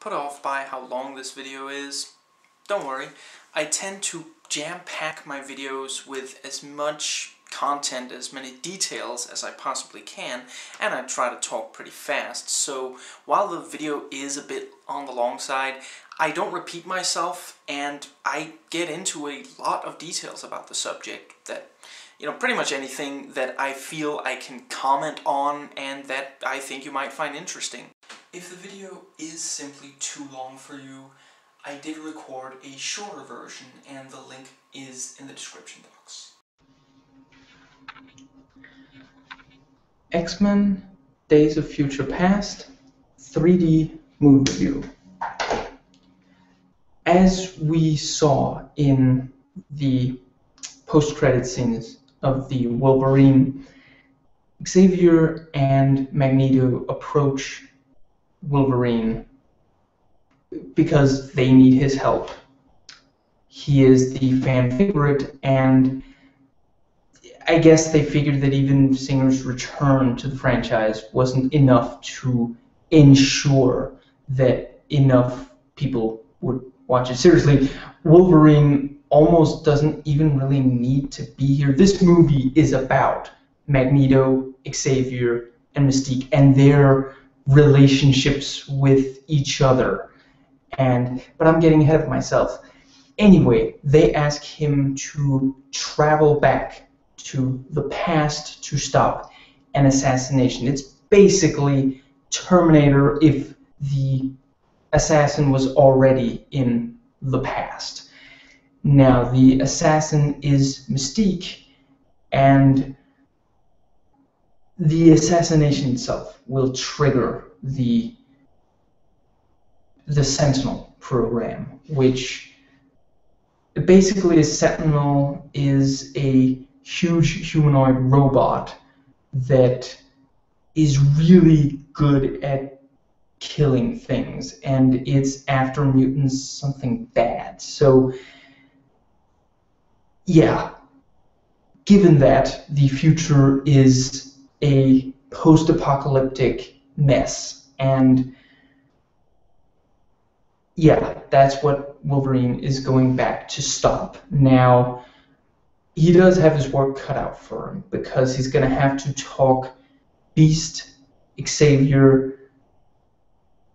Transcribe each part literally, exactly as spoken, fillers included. put off by how long this video is, don't worry. I tend to jam-pack my videos with as much content, as many details as I possibly can, and I try to talk pretty fast. So while the video is a bit on the long side, I don't repeat myself, and I get into a lot of details about the subject that, you know, pretty much anything that I feel I can comment on and that I think you might find interesting. If the video is simply too long for you, I did record a shorter version, and the link is in the description box. X-Men: Days of Future Past three D Movie Review. As we saw in the post-credit scenes of the Wolverine, Xavier and Magneto approach Wolverine because they need his help. He is the fan favorite, and I guess they figured that even Singer's return to the franchise wasn't enough to ensure that enough people would watch it. Seriously, Wolverine almost doesn't even really need to be here. This movie is about Magneto, Xavier, and Mystique, and their relationships with each other. And but I'm getting ahead of myself. Anyway, they ask him to travel back to the past to stop an assassination. It's basically Terminator if the assassin was already in the past. Now, the assassin is Mystique, and the assassination itself will trigger the the Sentinel program, which basically a Sentinel is a huge humanoid robot that is really good at killing things, and it's after mutants, something bad. So yeah, given that the future is a post-apocalyptic mess, and yeah, that's what Wolverine is going back to stop. Now, he does have his work cut out for him, because he's going to have to talk Beast, Xavier,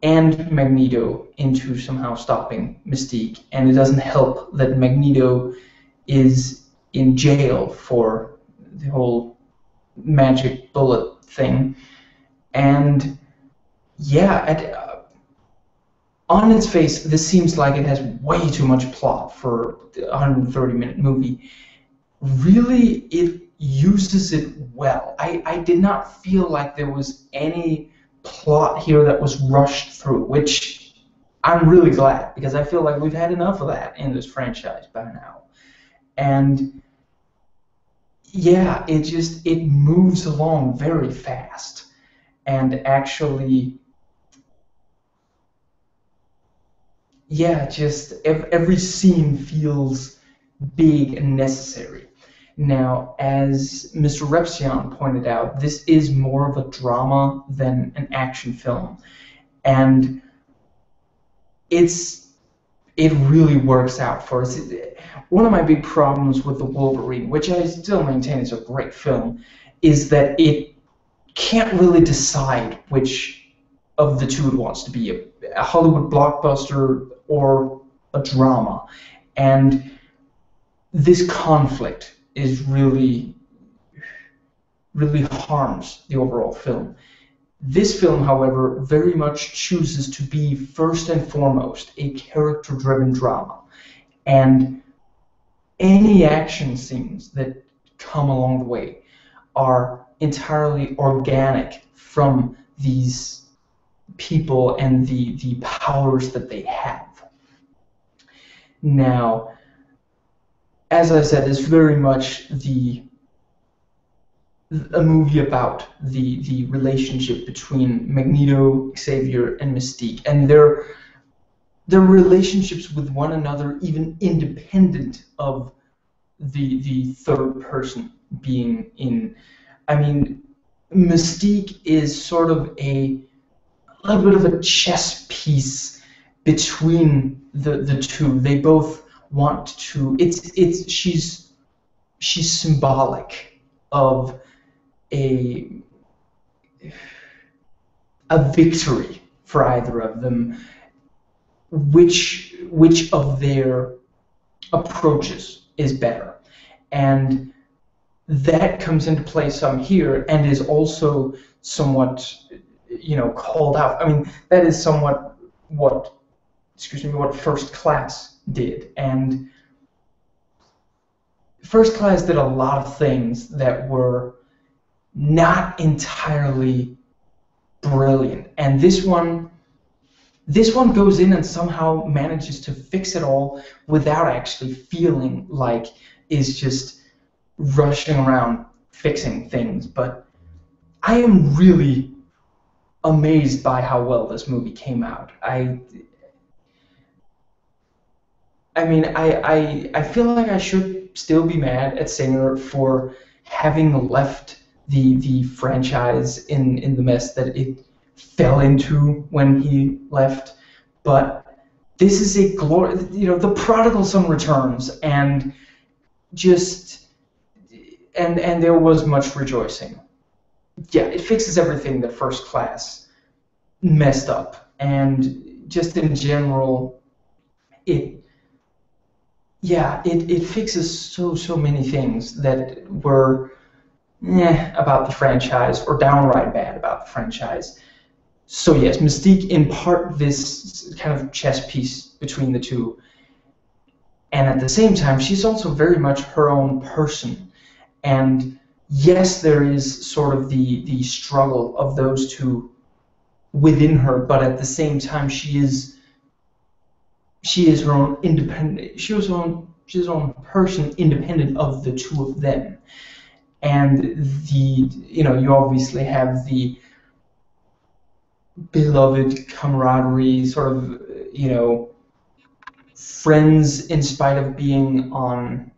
and Magneto into somehow stopping Mystique, and it doesn't help that Magneto is in jail for the whole magic bullet thing. And yeah, it, uh, on its face, this seems like it has way too much plot for a one hundred thirty minute movie. Really, it uses it well. I, I did not feel like there was any plot here that was rushed through, which I'm really glad, because I feel like we've had enough of that in this franchise by now. And yeah, it just it moves along very fast, and actually, yeah, just ev every scene feels big and necessary. Now, as Mister Repsion pointed out, this is more of a drama than an action film, and it's. It really works out for us. One of my big problems with The Wolverine, which I still maintain is a great film, is that it can't really decide which of the two it wants to be, a, a Hollywood blockbuster or a drama. And this conflict is really, really harms the overall film. This film, however, very much chooses to be, first and foremost, a character-driven drama. And any action scenes that come along the way are entirely organic from these people and the, the powers that they have. Now, as I said, it's very much the a movie about the the relationship between Magneto, Xavier, and Mystique, and their their relationships with one another, even independent of the the third person being in. I mean, Mystique is sort of a, a little bit of a chess piece between the the two. They both want to. It's it's she's she's symbolic of a a victory for either of them. Which which of their approaches is better, and that comes into play some here, and is also somewhat, you know, called out. I mean, that is somewhat what, excuse me, what First Class did, and First Class did a lot of things that were not entirely brilliant, and this one. This one goes in and somehow manages to fix it all without actually feeling like is just rushing around fixing things. But I am really amazed by how well this movie came out. I, I mean, I, I, I feel like I should still be mad at Singer for having left the the franchise in in the mess that it fell into when he left, but this is a glory, you know, the prodigal son returns, and just, and and there was much rejoicing. Yeah, it fixes everything that First Class messed up, and just in general, it, yeah, it, it fixes so, so many things that were meh about the franchise, or downright bad about the franchise. So yes, Mystique, in part this kind of chess piece between the two, and at the same time she's also very much her own person, and yes, there is sort of the, the struggle of those two within her, but at the same time she is she is her own independent she was her own she's her own person independent of the two of them. And the you know, you obviously have the beloved camaraderie, sort of, you know, friends in spite of being on,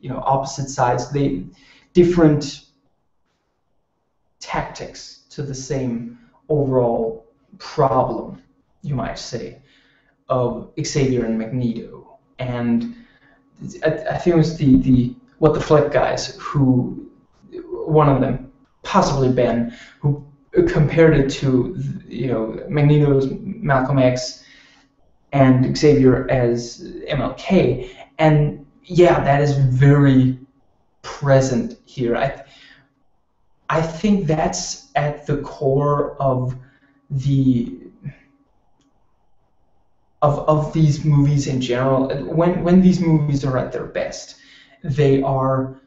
you know, opposite sides. They different tactics to the same overall problem, you might say, of Xavier and Magneto. And I, I think it was the the what the Fleck guys, who one of them, possibly Ben, who compared it to, you know, Magneto's Malcolm X and Xavier as M L K, and yeah, that is very present here. I I think that's at the core of the of of these movies in general. When when these movies are at their best, they are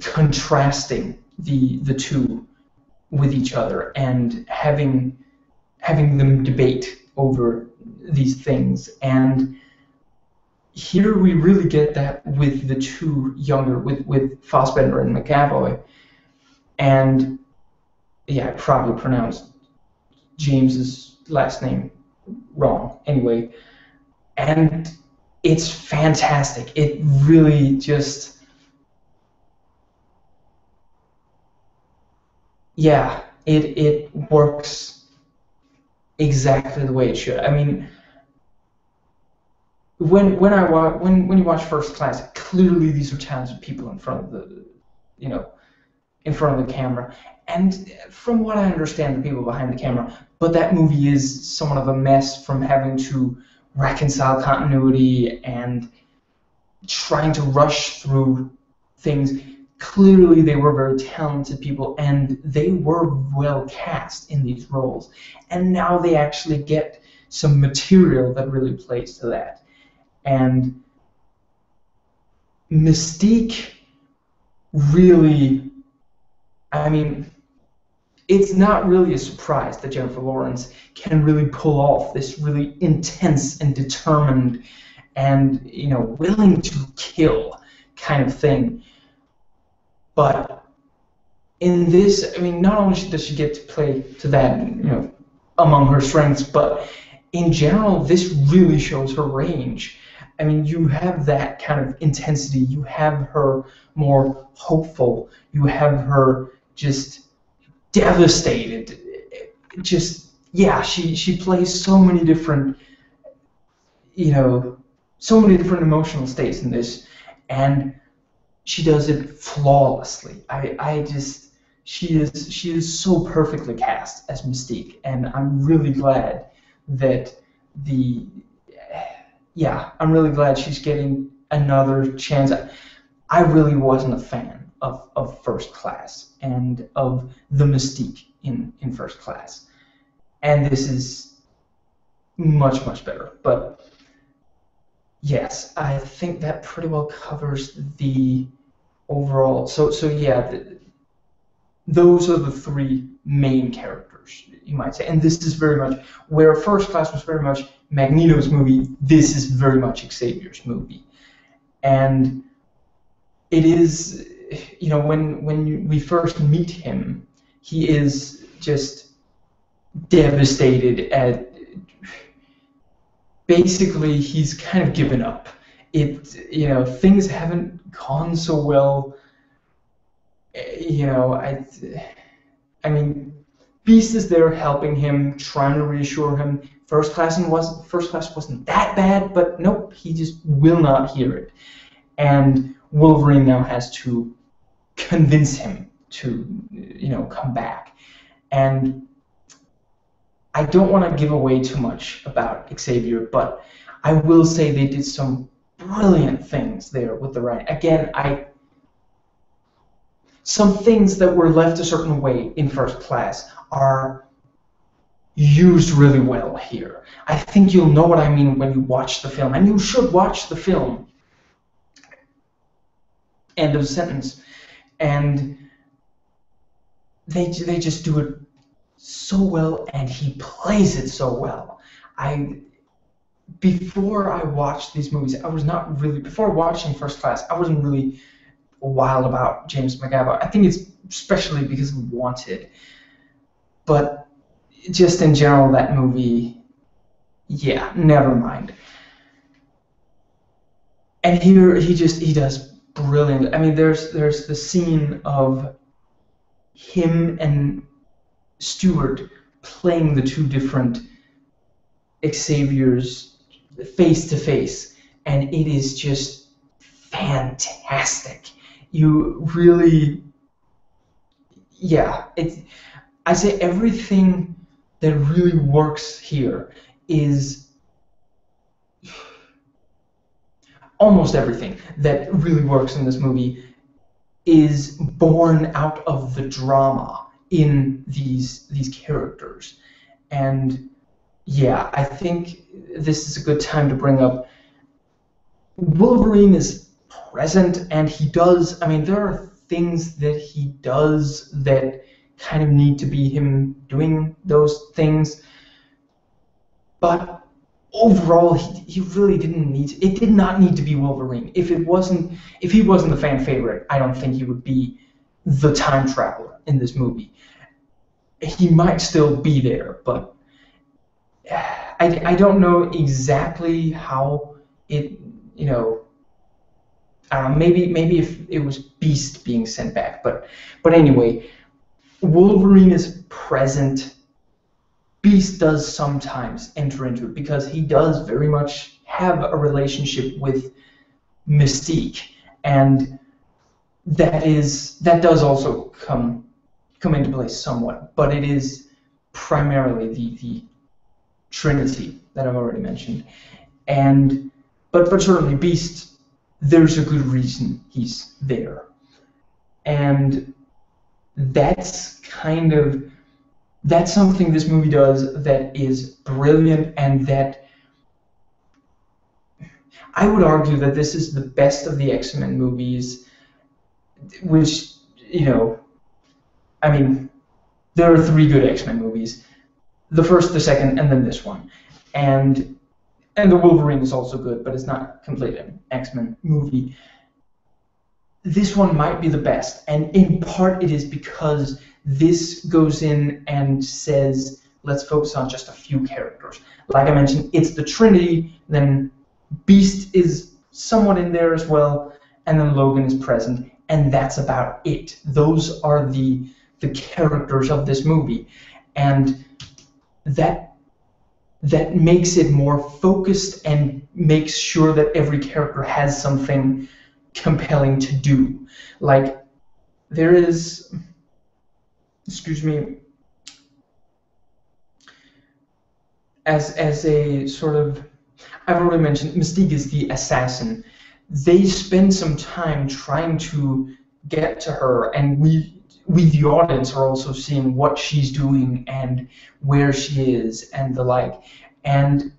contrasting the the two with each other, and having having them debate over these things. And here we really get that with the two younger, with with Fassbender and McAvoy, and yeah, I probably pronounced James's last name wrong anyway. And it's fantastic. It really just. Yeah, it it works exactly the way it should. I mean, when when I wa when when you watch First Class, clearly these are talented people in front of the, you know, in front of the camera. And from what I understand, the people behind the camera. But that movie is somewhat of a mess from having to reconcile continuity and trying to rush through things. Clearly they were very talented people, and they were well cast in these roles, and now they actually get some material that really plays to that. And Mystique really, I mean, it's not really a surprise that Jennifer Lawrence can really pull off this really intense and determined and, you know, willing to kill kind of thing. But in this, I mean, not only does she get to play to that, you know, among her strengths, but in general, this really shows her range. I mean, you have that kind of intensity. You have her more hopeful. You have her just devastated. Just, yeah, she she plays so many different, you know, so many different emotional states in this, and she does it flawlessly. I I just she is she is so perfectly cast as Mystique, and I'm really glad that the yeah I'm really glad she's getting another chance. I really wasn't a fan of of First Class and of the Mystique in in First Class, and this is much much better. But yes, I think that pretty well covers the overall. So so yeah, the, those are the three main characters, you might say. And this is very much where First Class was very much Magneto's movie. This is very much Xavier's movie, and it is, you know, when when we first meet him, he is just devastated at. Basically, he's kind of given up. It, you know, things haven't gone so well. You know, I, I mean, Beast is there helping him, trying to reassure him. First Class and was First Class wasn't that bad, but nope, he just will not hear it. And Wolverine now has to convince him to, you know, come back. And I don't want to give away too much about Xavier, but I will say they did some brilliant things there with the writing. Again, I some things that were left a certain way in First Class are used really well here. I think you'll know what I mean when you watch the film, and you should watch the film. End of sentence. And they they just do it so well, and he plays it so well. I before I watched these movies, I was not really before watching First Class, I wasn't really wild about James McAvoy. I think it's especially because of Wanted, but just in general, that movie, yeah, never mind. And here he just he does brilliant. I mean, there's there's the scene of him and Stewart playing the two different Xaviers face to face, and it is just fantastic. You really, yeah. It's I say everything that really works here is almost everything that really works in this movie is born out of the drama in these these characters. And yeah, I think this is a good time to bring up Wolverine is present, and he does, I mean, there are things that he does that kind of need to be him doing those things, but overall he, he really didn't need to, it did not need to be Wolverine. If it wasn't, if he wasn't the fan favorite, I don't think he would be the time traveler in this movie. He might still be there, but I, I don't know exactly how it, you know, I don't know, maybe maybe if it was Beast being sent back, but but anyway, Wolverine is present. Beast does sometimes enter into it because he does very much have a relationship with Mystique, and that is that does also come come into play somewhat, but it is primarily the the Trinity that I've already mentioned. And but but certainly Beast, there's a good reason he's there, and that's kind of that's something this movie does that is brilliant, and that I would argue that this is the best of the X-Men movies. Which, you know, I mean, there are three good X-Men movies. The first, the second, and then this one. And and the Wolverine is also good, but it's not completely an X-Men movie. This one might be the best, and in part it is because this goes in and says, let's focus on just a few characters. Like I mentioned, it's the Trinity, then Beast is somewhat in there as well, and then Logan is present. And that's about it. Those are the the characters of this movie, and that that makes it more focused and makes sure that every character has something compelling to do. Like, there is, excuse me, as as a sort of, I've already mentioned, Mystique is the assassin. They spend some time trying to get to her, and we we the audience are also seeing what she's doing and where she is and the like. And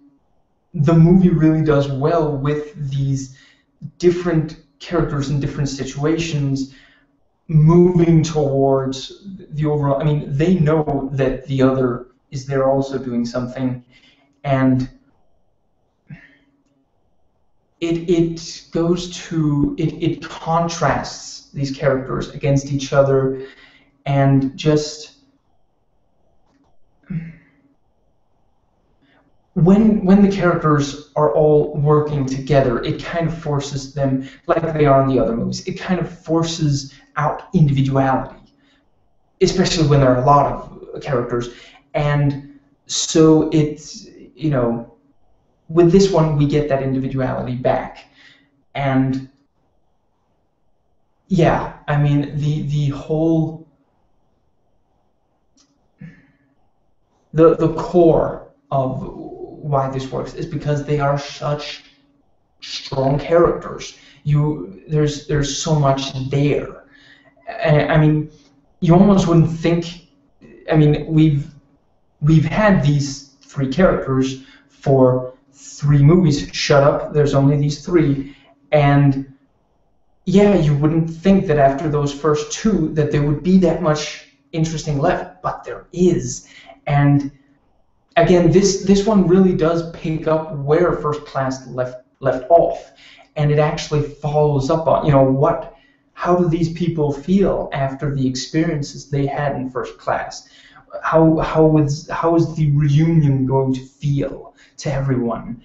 the movie really does well with these different characters in different situations moving towards the overall, I mean, they know that the other is there also doing something, and It, it goes to, it, it contrasts these characters against each other, and just when when the characters are all working together, it kind of forces them, like they are in the other movies, it kind of forces out individuality, especially when there are a lot of characters. And so it's, you know, with this one, we get that individuality back. And yeah, I mean, the the whole, the the core of why this works is because they are such strong characters. You there's there's so much there. I, I mean, you almost wouldn't think. I mean, we've we've had these three characters for three movies, shut up, there's only these three, and yeah, you wouldn't think that after those first two that there would be that much interesting left, but there is. And again, this this one really does pick up where First Class left left off, and it actually follows up on, you know, what, how do these people feel after the experiences they had in First Class? How how is how is the reunion going to feel to everyone?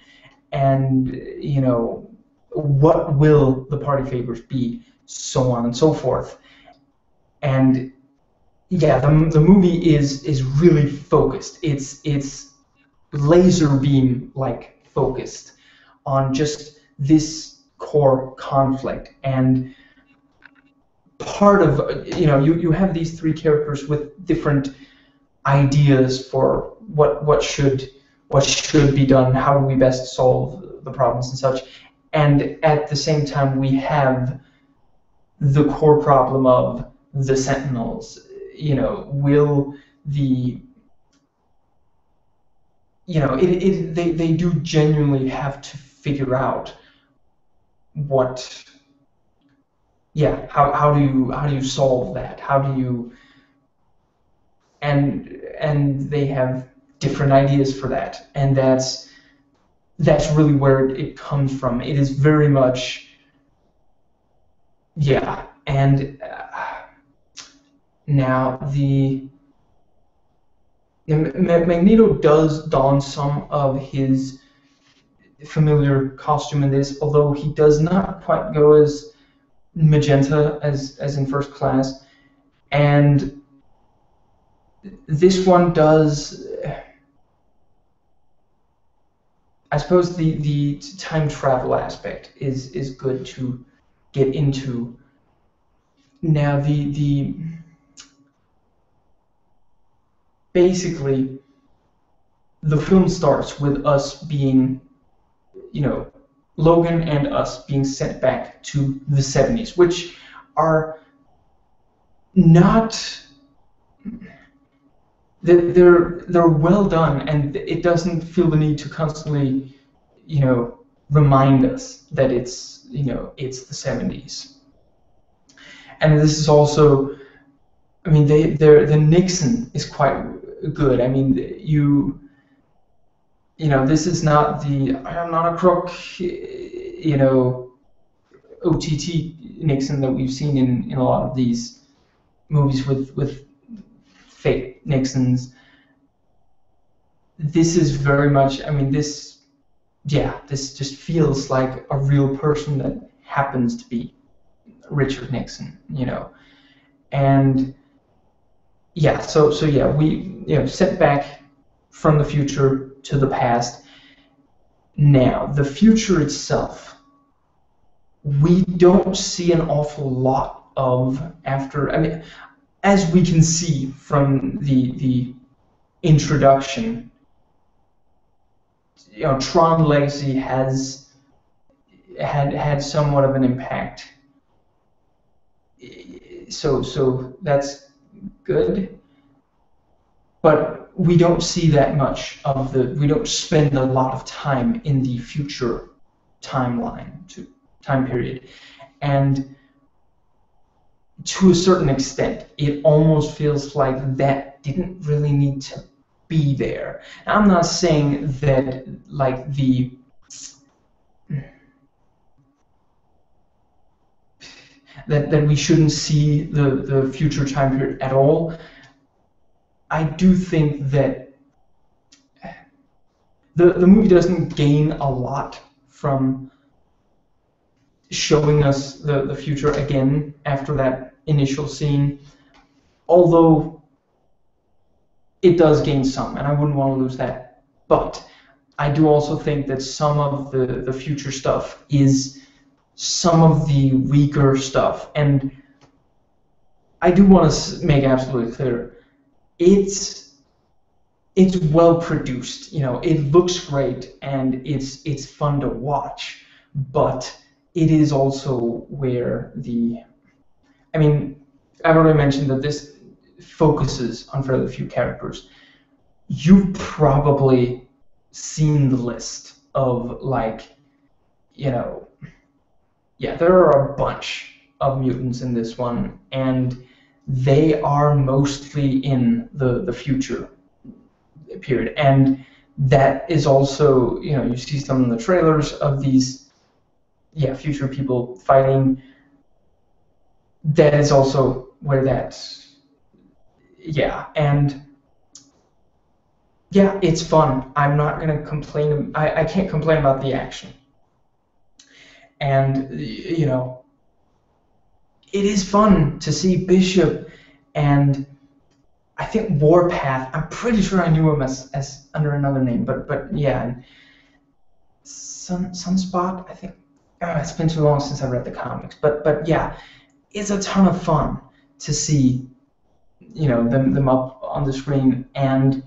And, you know, what will the party favors be? So on and so forth. And yeah, the the movie is is really focused. It's it's laser beam like focused on just this core conflict. And part of, you know, you you have these three characters with different ideas for what what should what should be done, how do we best solve the problems and such, and at the same time we have the core problem of the Sentinels. You know, will the, you know, it, it they, they do genuinely have to figure out what, yeah, how, how do you how do you solve that, how do you And and they have different ideas for that, and that's that's really where it, it comes from. It is very much, yeah. And uh, now the, the Magneto does don some of his familiar costume in this, although he does not quite go as magenta as as in First Class, and this one does, I suppose the, the time travel aspect is, is good to get into. Now the, the basically the film starts with us being, you know, Logan and us being sent back to the seventies, which are not, They're they're well done, and it doesn't feel the need to constantly, you know, remind us that it's, you know, it's the seventies. And this is also, I mean, they they're the Nixon is quite good. I mean, you you know, this is not the I'm not a crook, you know, O T T Nixon that we've seen in in a lot of these movies with with fake Nixon's. This is very much, I mean, this, yeah, this just feels like a real person that happens to be Richard Nixon, you know. And yeah, so so yeah, we, you know, set back from the future to the past. Now, the future itself, we don't see an awful lot of after, I mean, as we can see from the, the introduction, you know, Tron Legacy has had had somewhat of an impact. So so that's good, but we don't see that much of the. We don't spend a lot of time in the future timeline to time period, and to a certain extent, it almost feels like that didn't really need to be there. Now, I'm not saying that like the. That, that we shouldn't see the, the future time period at all. I do think that the, the movie doesn't gain a lot from showing us the, the future again after that initial scene, although it does gain some, and I wouldn't want to lose that. But I do also think that some of the, the future stuff is some of the weaker stuff, and I do want to make absolutely clear, it's it's well produced. You know, it looks great, and it's it's fun to watch. But it is also where the, I mean, I've already mentioned that this focuses on fairly few characters. You've probably seen the list of, like, you know. Yeah, there are a bunch of mutants in this one, and they are mostly in the, the future period. And that is also, you know, you see some in the trailers of these, yeah, future people fighting. That is also where that's, yeah, and yeah, it's fun. I'm not going to complain. I, I can't complain about the action. And, you know, it is fun to see Bishop, and I think Warpath, I'm pretty sure I knew him as, as under another name, but but yeah, and Sun, Sunspot, I think, oh, it's been too long since I read the comics, but but yeah, it's a ton of fun to see, you know, them, them up on the screen and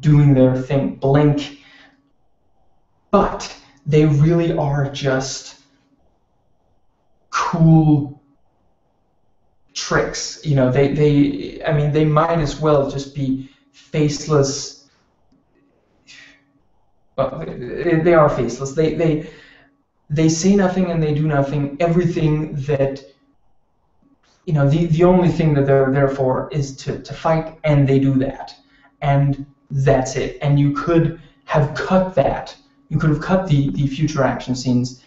doing their thing, Blink, but they really are just cool tricks, you know. They, they, I mean, they might as well just be faceless. Well, they, they are faceless. They, they, they say nothing and they do nothing. Everything that, you know, the the only thing that they're there for is to to fight, and they do that, and that's it. And you could have cut that. You could have cut the the future action scenes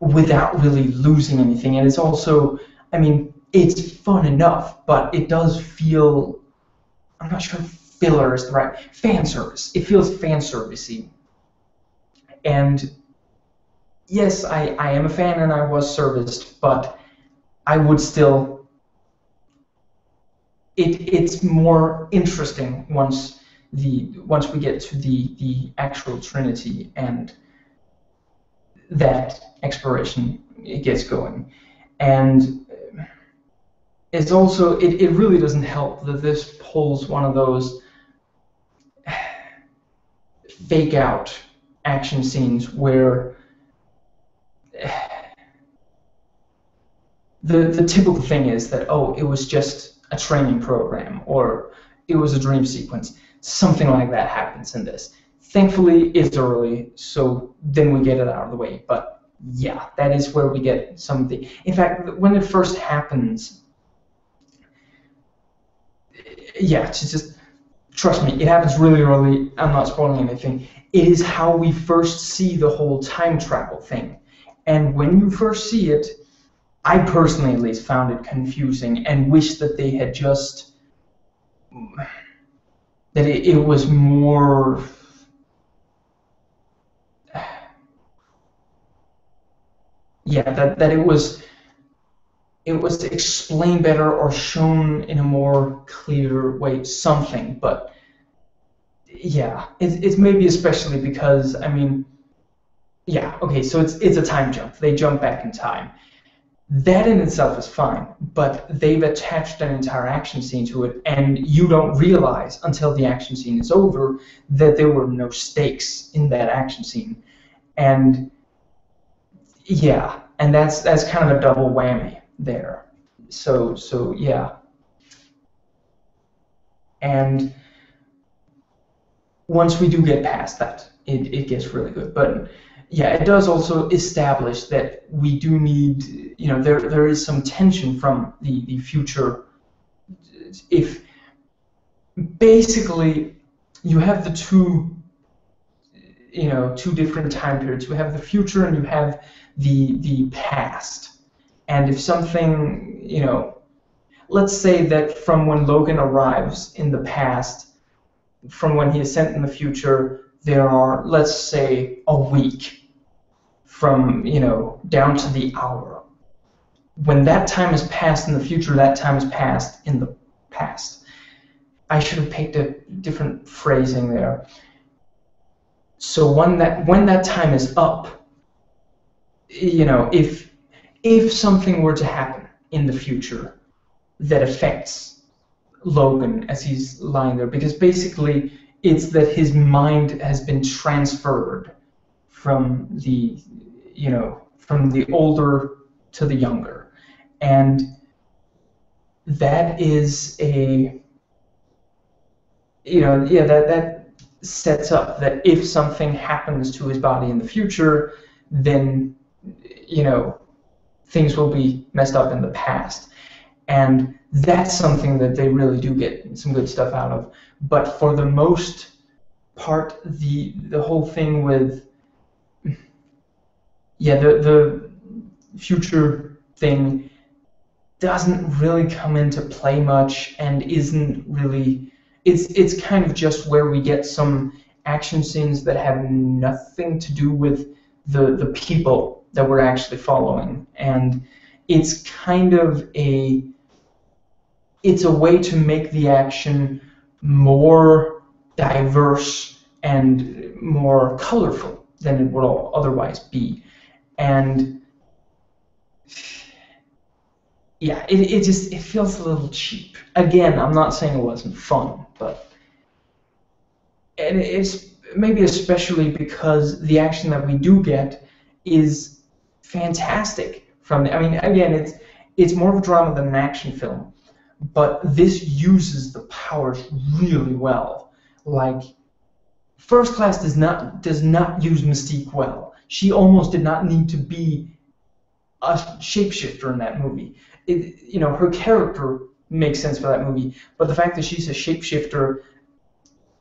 without really losing anything, and it's also, I mean, it's fun enough, but it does feel, I'm not sure if filler is the right, fan service. It feels fan servicey. And yes, I, I am a fan and I was serviced, but I would still, it it's more interesting once the once we get to the, the actual Trinity and that exploration it gets going. And it's also, it, it really doesn't help that this pulls one of those fake out action scenes where the, the typical thing is that, oh, it was just a training program, or it was a dream sequence. Something like that happens in this. Thankfully, it's early, so then we get it out of the way. But yeah, that is where we get something. In fact, when it first happens, yeah, it's just, trust me, it happens really early. I'm not spoiling anything. It is how we first see the whole time travel thing. And when you first see it, I personally at least found it confusing and wish that they had just, that it, it was more, yeah, that, that it was it was explained better or shown in a more clear way, something, but yeah, it's it's maybe especially because, I mean, yeah, okay, so it's it's a time jump. They jump back in time. That in itself is fine, but they've attached an entire action scene to it, and you don't realize until the action scene is over that there were no stakes in that action scene. And yeah, and that's that's kind of a double whammy there. So so yeah. And once we do get past that, it, it gets really good. But yeah, it does also establish that we do need, you know, there there is some tension from the, the future. If basically you have the two, you know, two different time periods. You have the future and you have the the past. And if something, you know, let's say that from when Logan arrives in the past, from when he is sent in the future, there are, let's say, a week from, you know, down to the hour. When that time is passed in the future, that time is passed in the past. I should have picked a different phrasing there. So when that, when that time is up, you know, if, if something were to happen in the future that affects Logan as he's lying there, because basically it's that his mind has been transferred from the, you know, from the older to the younger, and that is a, you know, yeah, that that sets up that if something happens to his body in the future, then, you know, things will be messed up in the past, and that's something that they really do get some good stuff out of. But for the most part, the the whole thing with, yeah, the the future thing doesn't really come into play much, and isn't really, it's it's kind of just where we get some action scenes that have nothing to do with the the people that we're actually following, and it's kind of a, it's a way to make the action more diverse and more colorful than it would all otherwise be. And yeah, it, it just, it feels a little cheap. Again, I'm not saying it wasn't fun, but and it's maybe especially because the action that we do get is fantastic. From, I mean, again, it's it's more of a drama than an action film, but this uses the powers really well. Like, First Class does not does not use Mystique well. She almost did not need to be a shapeshifter in that movie. It, you know, her character makes sense for that movie, but the fact that she's a shapeshifter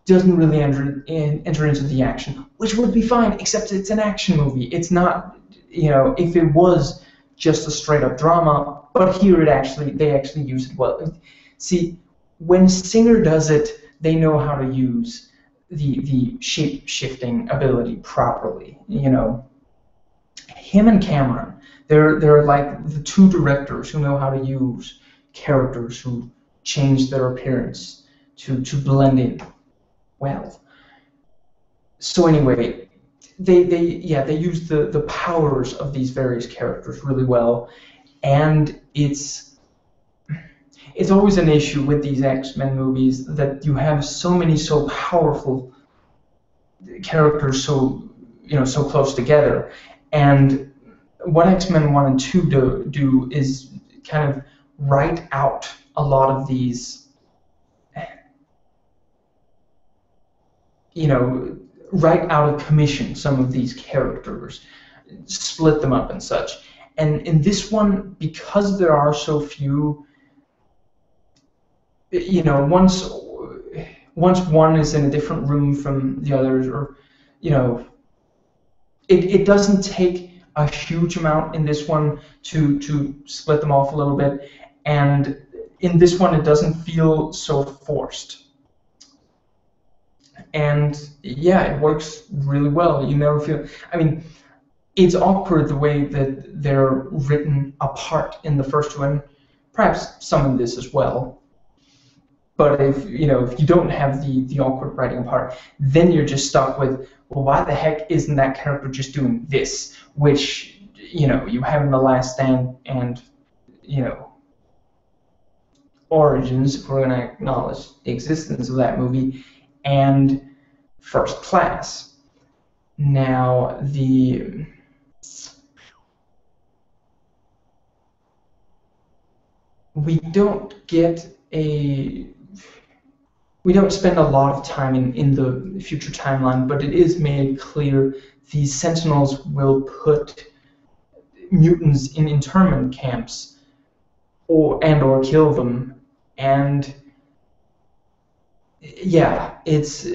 doesn't really enter in, enter into the action, which would be fine, except it's an action movie. It's not, you know, if it was just a straight up drama. But here it actually, they actually use it well. See, when Singer does it, they know how to use the the shape-shifting ability properly. You know, him and Cameron, they're they're like the two directors who know how to use characters who change their appearance to to blend in well. So anyway, they they yeah they use the the powers of these various characters really well. And it's it's always an issue with these X-Men movies that you have so many so powerful characters so you know so close together. And what X-Men one and two do, do is kind of write out a lot of these, you know, write out of commission some of these characters, split them up and such. And in this one, because there are so few, you know, once once one is in a different room from the others, or, you know, it, it doesn't take a huge amount in this one to, to split them off a little bit. And in this one, it doesn't feel so forced. And, yeah, it works really well. You never feel, I mean, it's awkward the way that they're written apart in the first one, perhaps some in this as well. But if you know if you don't have the the awkward writing part, then you're just stuck with, well, why the heck isn't that character just doing this? Which you know you have in The Last Stand and you know Origins, if we're going to acknowledge the existence of that movie, and First Class. Now the we don't get a we don't spend a lot of time in, in the future timeline, but it is made clear the Sentinels will put mutants in internment camps or and or kill them. And yeah, it's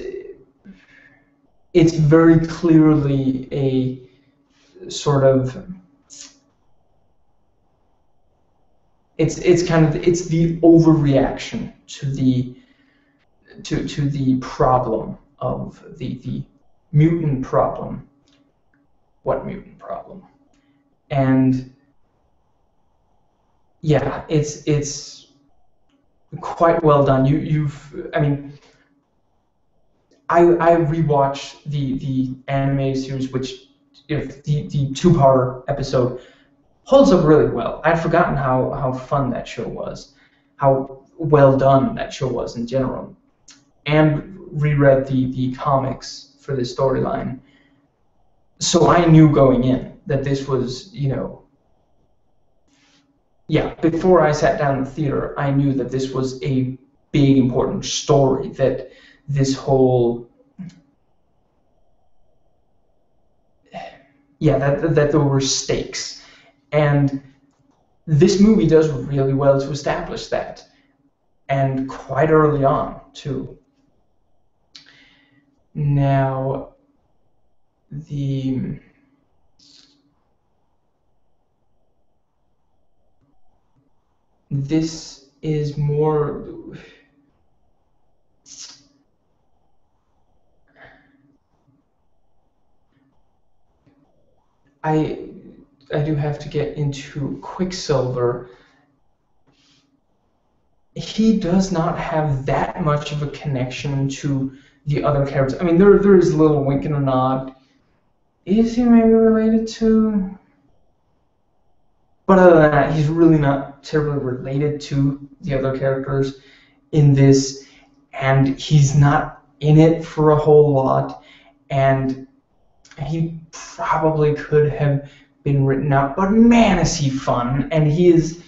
it's very clearly a sort of It's it's kind of it's the overreaction to the to to the problem of the the mutant problem. What mutant problem? And yeah, it's it's quite well done. You you've I mean, I I rewatched the the anime series, which if the the two-parter episode. Holds up really well. I'd forgotten how, how fun that show was, how well done that show was in general, and reread the, the comics for the storyline. So I knew going in that this was, you know, yeah, before I sat down in the theater, I knew that this was a big, important story, that this whole, yeah, that, that there were stakes. And this movie does really well to establish that, and quite early on, too. Now, the... This is more... I... I do have to get into Quicksilver. He does not have that much of a connection to the other characters. I mean, there there is a little wink and a nod. Is he maybe related to? But other than that, he's really not terribly related to the other characters in this, and he's not in it for a whole lot, and he probably could have been written out, but man, is he fun, and he is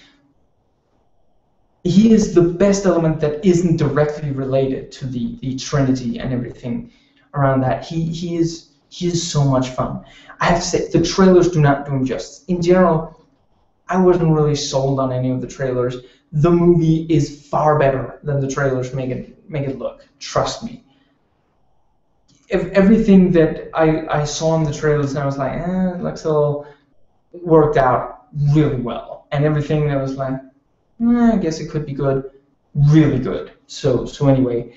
he is the best element that isn't directly related to the, the Trinity and everything around that. He he is he is so much fun. I have to say, the trailers do not do him justice. In general, I wasn't really sold on any of the trailers. The movie is far better than the trailers make it make it look. Trust me. If everything that I I saw in the trailers, and I was like, eh, it looks a little. Worked out really well, and everything that was like, eh, I guess it could be good, really good. So so anyway,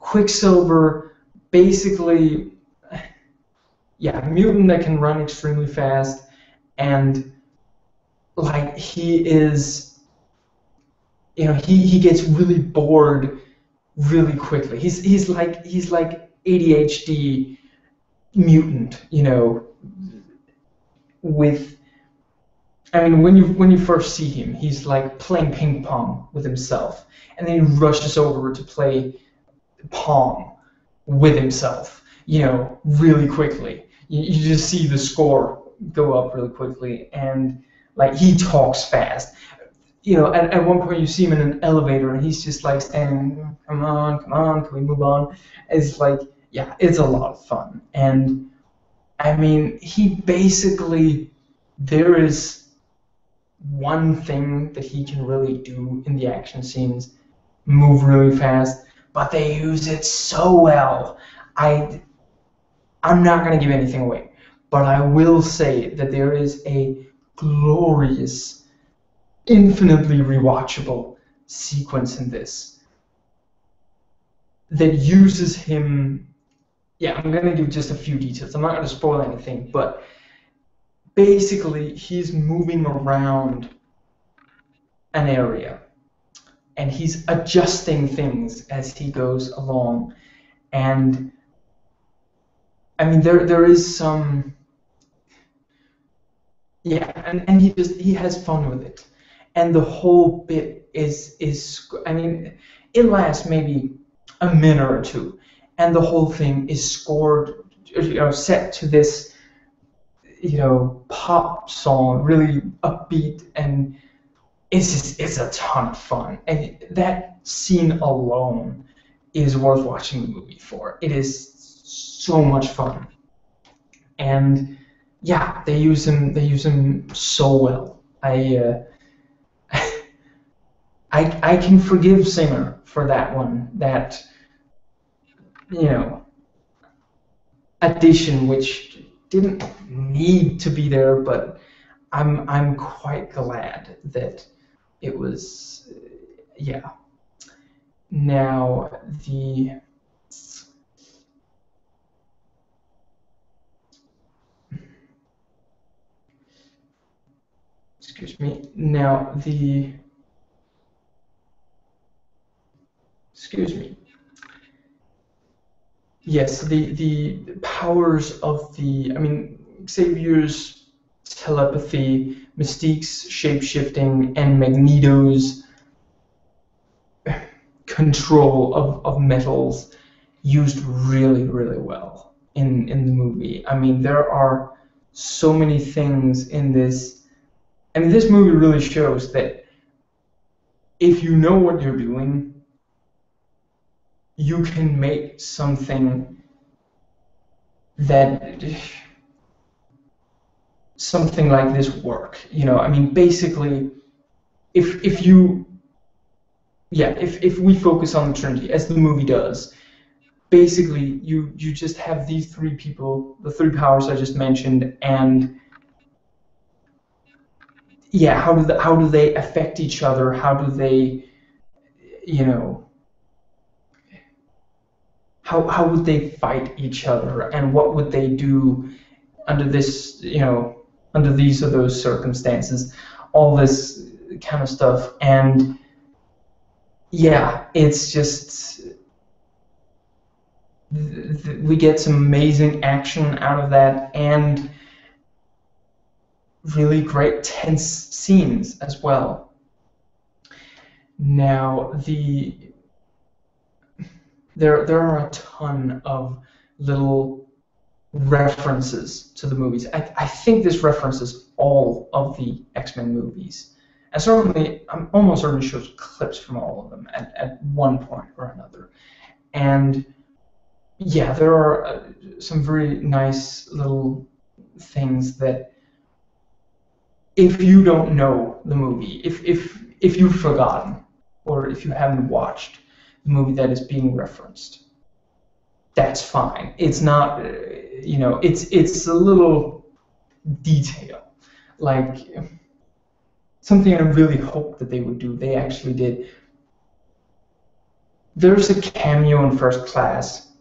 Quicksilver, basically, yeah, mutant that can run extremely fast, and like he is, you know, he he gets really bored really quickly. He's he's like he's like A D H D mutant, you know, with. I mean, when you when you first see him, he's like playing ping pong with himself, and then he rushes over to play Pong with himself, you know, really quickly. You, you just see the score go up really quickly, and like he talks fast. You know, at, at one point you see him in an elevator, and he's just like saying, "Come on, come on, can we move on?" It's like, yeah, it's a lot of fun, and I mean, he basically there is. One thing that he can really do in the action scenes, move really fast, but they use it so well. I, I'm not going to give anything away, but I will say that there is a glorious, infinitely rewatchable sequence in this that uses him... Yeah, I'm going to give just a few details. I'm not going to spoil anything, but... Basically, he's moving around an area, and he's adjusting things as he goes along. And I mean, there there is some, yeah, and, and he just he has fun with it, and the whole bit is is I mean, it lasts maybe a minute or two, and the whole thing is scored, you know, set to this, you know, pop song, really upbeat, and it's just, it's a ton of fun, and that scene alone is worth watching the movie for. It is so much fun, and yeah, they use him. They use him so well. I, uh, I, I can forgive Singer for that one. That, you know, addition which didn't need to be there, but I'm I'm quite glad that it was. Yeah. Now the. Excuse me. Now the. Excuse me. Yes, the the powers of the. I mean, Xavier's telepathy, Mystique's shapeshifting, and Magneto's control of of metals used really, really well in in the movie. I mean, there are so many things in this. I mean, this movie really shows that if you know what you're doing, you can make something that something like this work. You know, I mean, basically, if if you, yeah, if if we focus on the Trinity as the movie does, basically, you you just have these three people, the three powers I just mentioned, and yeah, how do the, how do they affect each other? How do they, you know, how how would they fight each other? And what would they do under this, you know, under these or those circumstances? All this kind of stuff. And yeah, it's just th th we get some amazing action out of that, and really great tense scenes as well. Now the there there are a ton of little references to the movies. I, I think this references all of the X-Men movies, and certainly I'm almost certain it shows clips from all of them at, at one point or another. And yeah, there are uh, some very nice little things that, if you don't know the movie, if if if you've forgotten, or if you haven't watched the movie that is being referenced, that's fine. It's not, you know, it's it's a little detail, like something I really hope that they would do. They actually did. There's a cameo in First Class,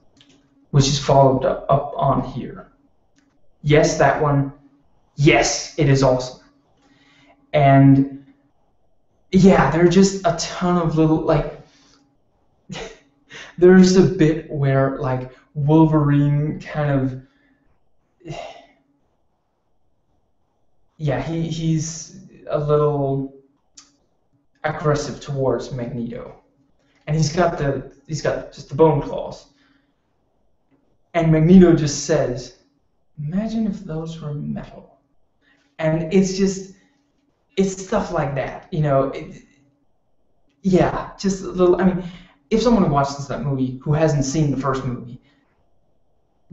which is followed up, up on here. Yes, that one. Yes, it is awesome. And yeah, there are just a ton of little, like, there's a bit where, like, Wolverine kind of, yeah, he, he's a little aggressive towards Magneto, and he's got the, he's got just the bone claws, and Magneto just says, "Imagine if those were metal," and it's just, it's stuff like that, you know. It, yeah, just a little. I mean, if someone watches that movie who hasn't seen the first movie,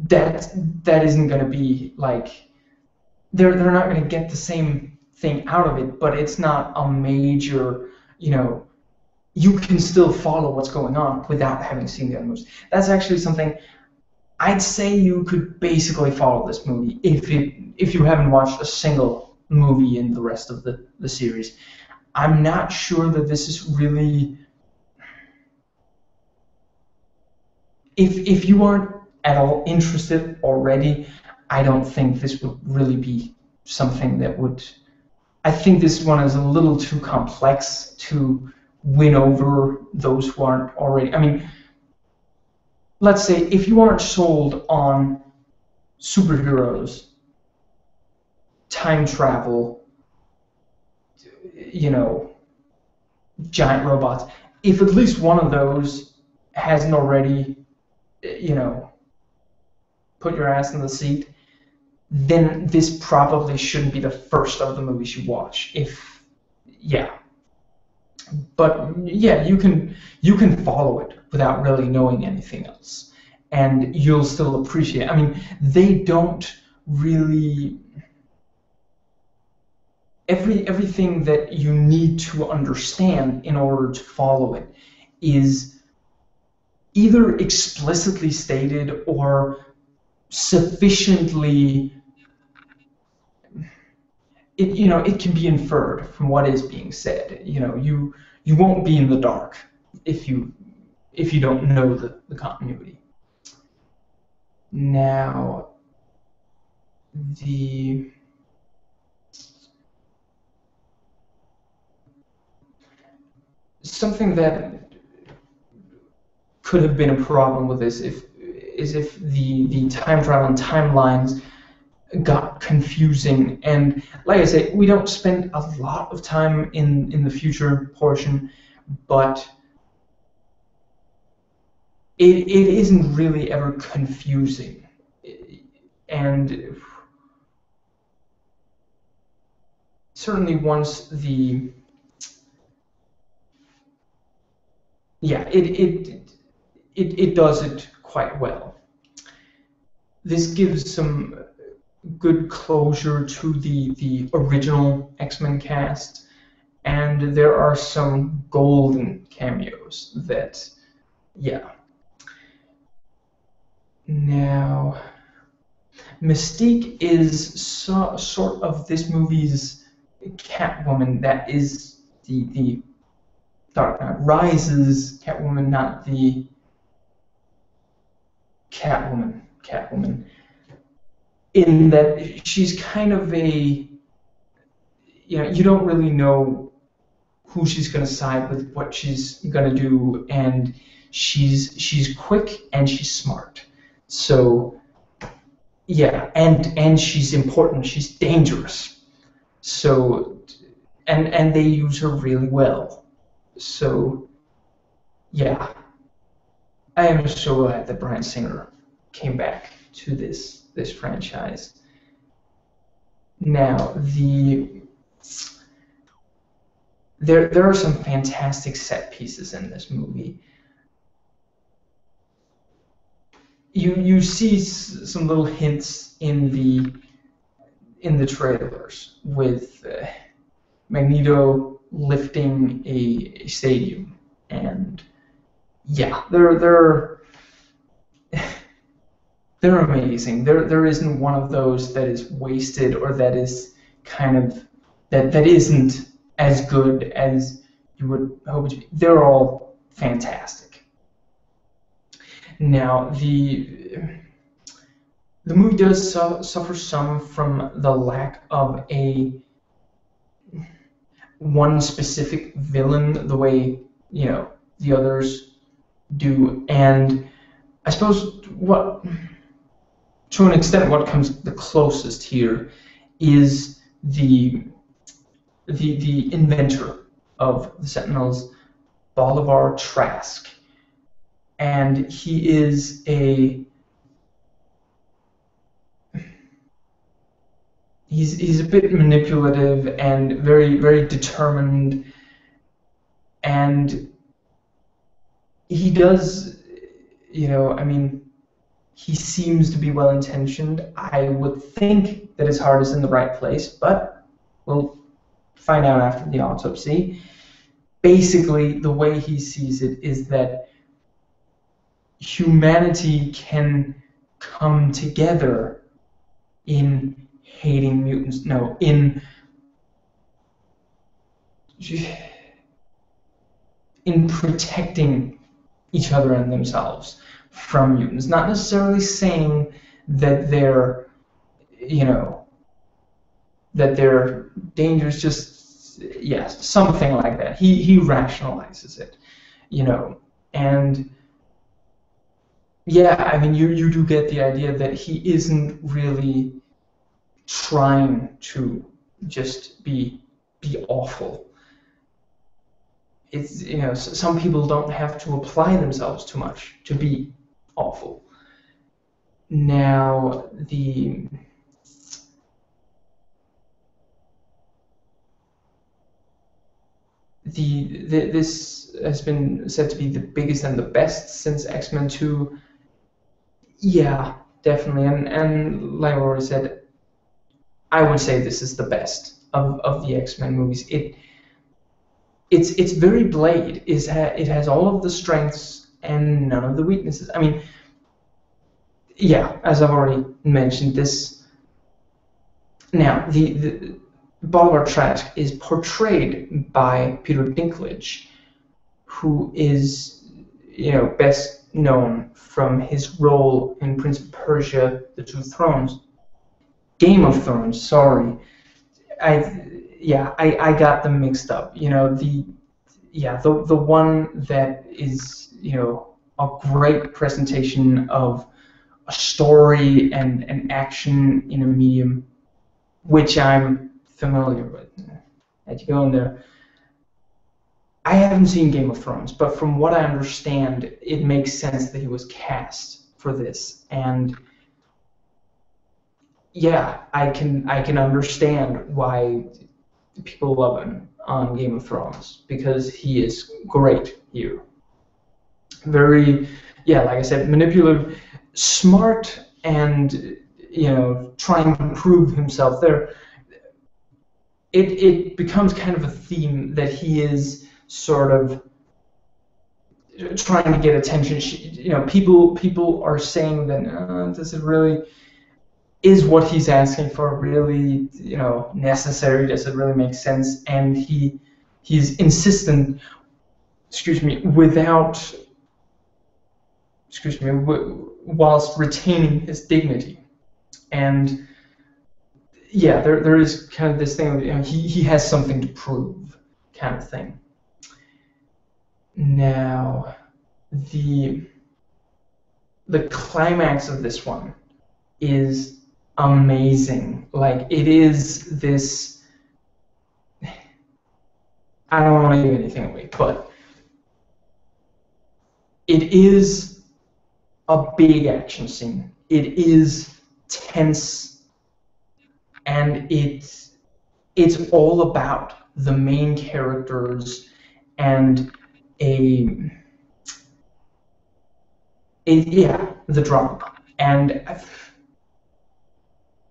that that isn't going to be like, they're they're not going to get the same thing out of it. But it's not a major, you know. You can still follow what's going on without having seen the other movies. That's actually something I'd say you could basically follow this movie if it if you haven't watched a single movie in the rest of the, the series. I'm not sure that this is really, if if you aren't at all interested already, I don't think this would really be something that would, I think this one is a little too complex to win over those who aren't already. I mean, let's say if you aren't sold on superheroes, time travel, you know, giant robots, if at least one of those hasn't already, you know, put your ass in the seat, then this probably shouldn't be the first of the movies you watch. If, yeah. But yeah, you can you can follow it without really knowing anything else, and you'll still appreciate it. I mean, they don't really every everything that you need to understand in order to follow it is either explicitly stated or sufficiently. It, you know, it can be inferred from what is being said. You know, you you won't be in the dark if you if you don't know the, the continuity. Now, the something that could have been a problem with this if is if the the time travel and timelines got confusing, and like I say, we don't spend a lot of time in in the future portion, but it it isn't really ever confusing, and certainly once the yeah it it it it does it quite well. This gives some good closure to the the original X-Men cast, and there are some golden cameos that, yeah. Now, Mystique is so, sort of this movie's Catwoman. That is the the Dark Knight Rises Catwoman, not the Catwoman Catwoman. In that she's kind of a, you know, you don't really know who she's going to side with, what she's going to do, and she's she's quick and she's smart. So, yeah, and and she's important. She's dangerous. So, and and they use her really well. So, yeah, I am so glad that Bryan Singer came back to this. This franchise. Now, the there there are some fantastic set pieces in this movie. You you see s some little hints in the in the trailers with uh, Magneto lifting a, a stadium, and yeah, there there are they're amazing. There, there isn't one of those that is wasted or that is kind of that that isn't as good as you would hope it to be. They're all fantastic. Now, the the movie does su suffer some from the lack of a one specific villain the way, you know, the others do, and I suppose what. To an extent, what comes the closest here is the the the inventor of the Sentinels, Bolivar Trask, and he is a he's he's a bit manipulative and very very determined, and he does, you know, I mean. He seems to be well-intentioned. I would think that his heart is in the right place, but we'll find out after the autopsy. Basically, the way he sees it is that humanity can come together in hating mutants. No, in in protecting each other and themselves from mutants, not necessarily saying that they're, you know, that they're dangerous, just yes, something like that. He he rationalizes it, you know, and yeah, I mean, you you do get the idea that he isn't really trying to just be be awful. It's, you know, some people don't have to apply themselves too much to be awful. Now the The, the, this has been said to be the biggest and the best since X-Men two. Yeah, definitely. And, and like I already said, I would say this is the best of, of the X-Men movies. It it's it's very Blade. Is ha it has all of the strengths and none of the weaknesses. I mean, yeah, as I've already mentioned this. Now the. the Bolivar Trask is portrayed by Peter Dinklage, who is, you know, best known from his role in Prince of Persia: The Two Thrones, Game of Thrones. Sorry, I yeah, I, I got them mixed up. You know, the yeah the the one that is, you know, a great presentation of a story and an action in a medium, which I'm familiar with. As you go in there, I haven't seen Game of Thrones, but from what I understand, it makes sense that he was cast for this. And yeah, I can I can understand why people love him on Game of Thrones, because he is great here. Very, yeah, like I said, manipulative, smart, and, you know, trying to prove himself there. It, it becomes kind of a theme that he is sort of trying to get attention. You know, people people are saying that, uh, does it really, is what he's asking for really, you know, necessary? Does it really make sense? And he he's insistent, excuse me, without, excuse me, w whilst retaining his dignity. And yeah, there there is kind of this thing, you know, he he has something to prove, kind of thing. Now, the the climax of this one is amazing. Like, it is this. I don't want to give anything away, but it is a big action scene. It is tense. And it's, it's all about the main characters and a, a yeah, the drama. And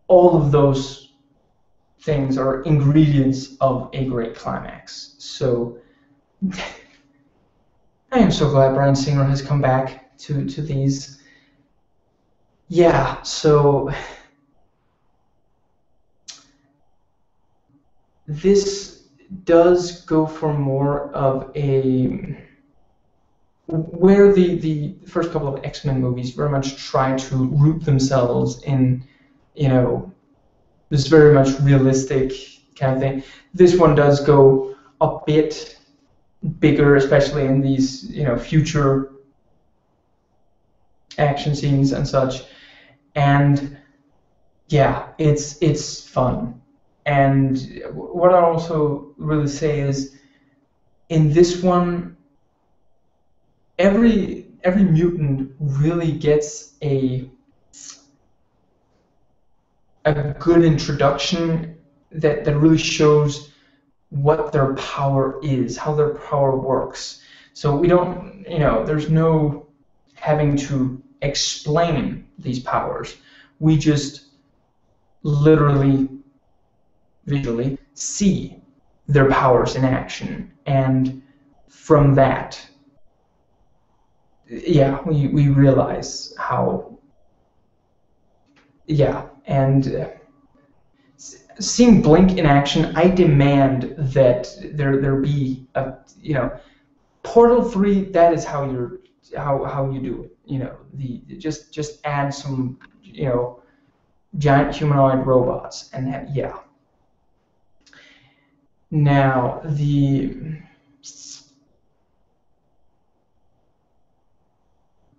all of those things are ingredients of a great climax. So I am so glad Bryan Singer has come back to, to these. Yeah, so... this does go for more of a, where the, the first couple of X-Men movies very much try to root themselves in, you know, this very much realistic kind of thing. This one does go a bit bigger, especially in these, you know, future action scenes and such. And yeah, it's it's fun. And what I also really say is, in this one, every every mutant really gets a a good introduction that, that really shows what their power is, how their power works. So we don't, you know, there's no having to explain these powers. We just literally visually see their powers in action, and from that, yeah, we, we realize how, yeah, and uh, seeing Blink in action, I demand that there there be a, you know, Portal three. That is how you're how how you do it. You know, the just just add some, you know, giant humanoid robots and have, yeah. Now, the...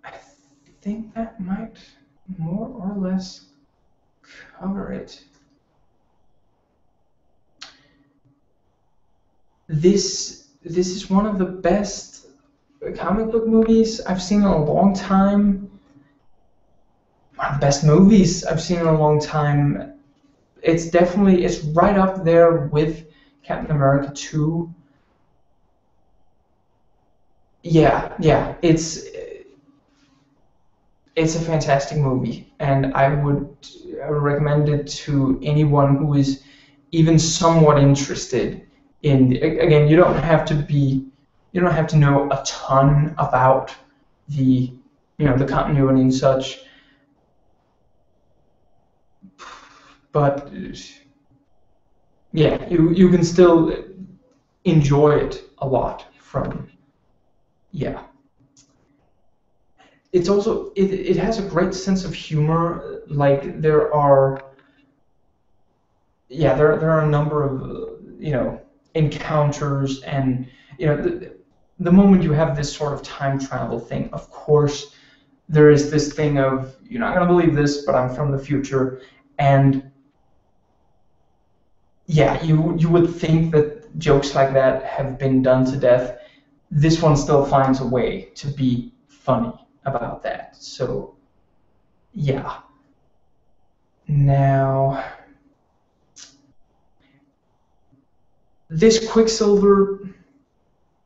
I think that might more or less cover it. This this is one of the best comic book movies I've seen in a long time. One of the best movies I've seen in a long time. It's definitely, it's right up there with Captain America two. Yeah, yeah, it's it's a fantastic movie, and I would recommend it to anyone who is even somewhat interested in the, again, you don't have to be, you don't have to know a ton about the, you know, the continuity and such, but yeah, you you can still enjoy it a lot from, yeah. It's also, it, it has a great sense of humor. Like, there are, yeah, there, there are a number of, you know, encounters, and, you know, the, the moment you have this sort of time travel thing, of course, there is this thing of, you're not going to believe this, but I'm from the future, and yeah, you you would think that jokes like that have been done to death. This one still finds a way to be funny about that. So, yeah. Now, this Quicksilver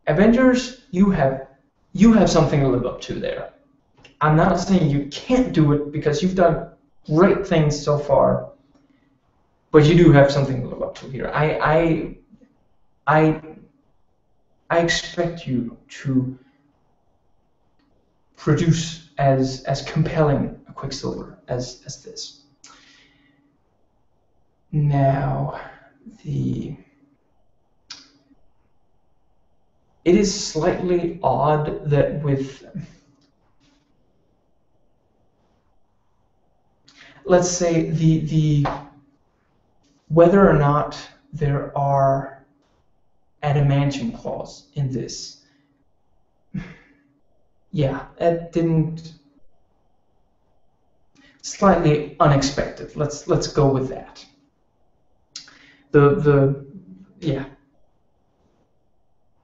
Avengers, you have you have something to live up to there. I'm not saying you can't do it, because you've done great things so far, but you do have something to live up to here. I I I I expect you to produce as as compelling a Quicksilver as as this. Now, the it is slightly odd that with, let's say, the the whether or not there are adamantium clause in this. Yeah, it didn't, slightly unexpected. Let's let's go with that. The the yeah.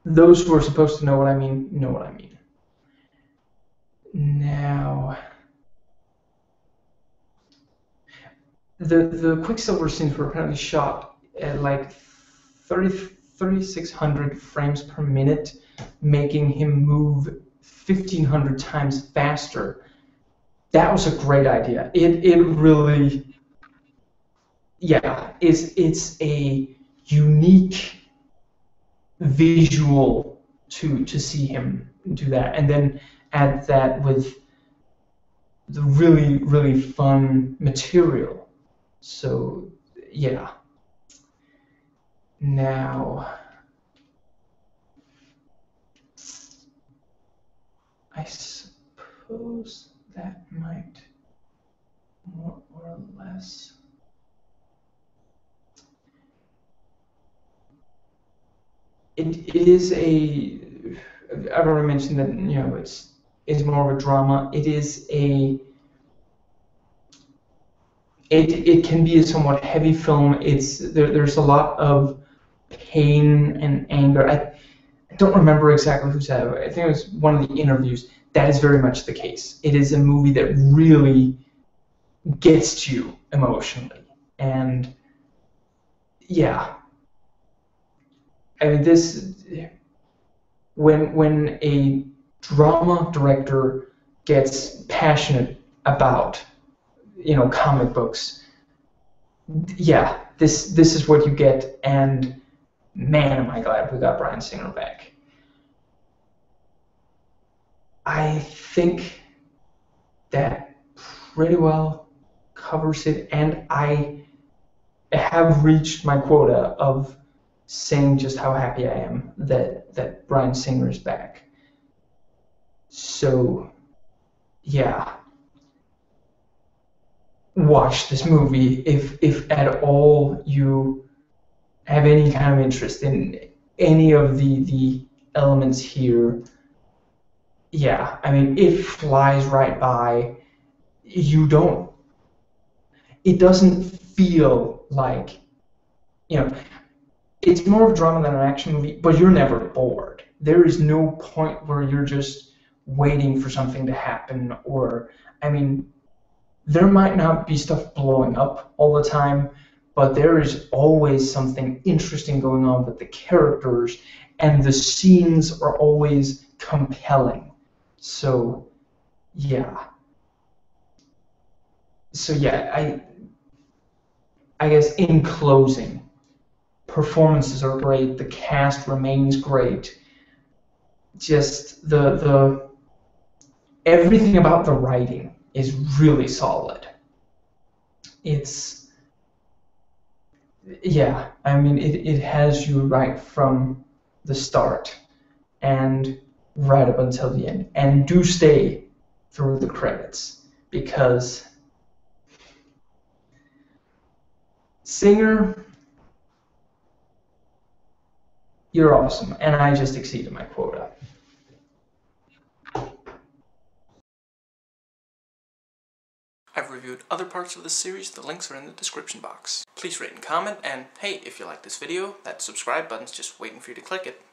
Those who are supposed to know what I mean know what I mean. Now, the the Quicksilver scenes were apparently shot at like thirty-six hundred frames per minute, making him move fifteen hundred times faster. That was a great idea. It it really, yeah, it's it's a unique visual to to see him do that, and then add that with the really really fun material. So yeah. Now, I suppose that might more or less. It, it is a, I've already mentioned that, you know, it's it's more of a drama. It is a, it it can be a somewhat heavy film. It's there, there's a lot of pain and anger. I, I don't remember exactly who said it. I think it was one of the interviews. That is very much the case. It is a movie that really gets to you emotionally. And yeah, I mean, this, when when a drama director gets passionate about, you know, comic books, yeah, this this is what you get. And man, am I glad we got Bryan Singer back. I think that pretty well covers it, and I have reached my quota of saying just how happy I am that that Bryan Singer is back. So, yeah, watch this movie if if at all you have any kind of interest in any of the the elements here, yeah, I mean, it flies right by. You don't. It doesn't feel like, you know, it's more of a drama than an action movie, but you're never bored. There is no point where you're just waiting for something to happen, or, I mean, there might not be stuff blowing up all the time, but there is always something interesting going on with the characters, and the scenes are always compelling. So, yeah. So, yeah, I, I guess in closing, performances are great, the cast remains great, just the, the everything about the writing is really solid. It's, yeah, I mean, it, it has you right from the start and right up until the end. And do stay through the credits, because Singer, you're awesome, and I just exceeded my quota. I've reviewed other parts of this series, the links are in the description box. Please rate and comment, and hey, if you like this video, that subscribe button's just waiting for you to click it.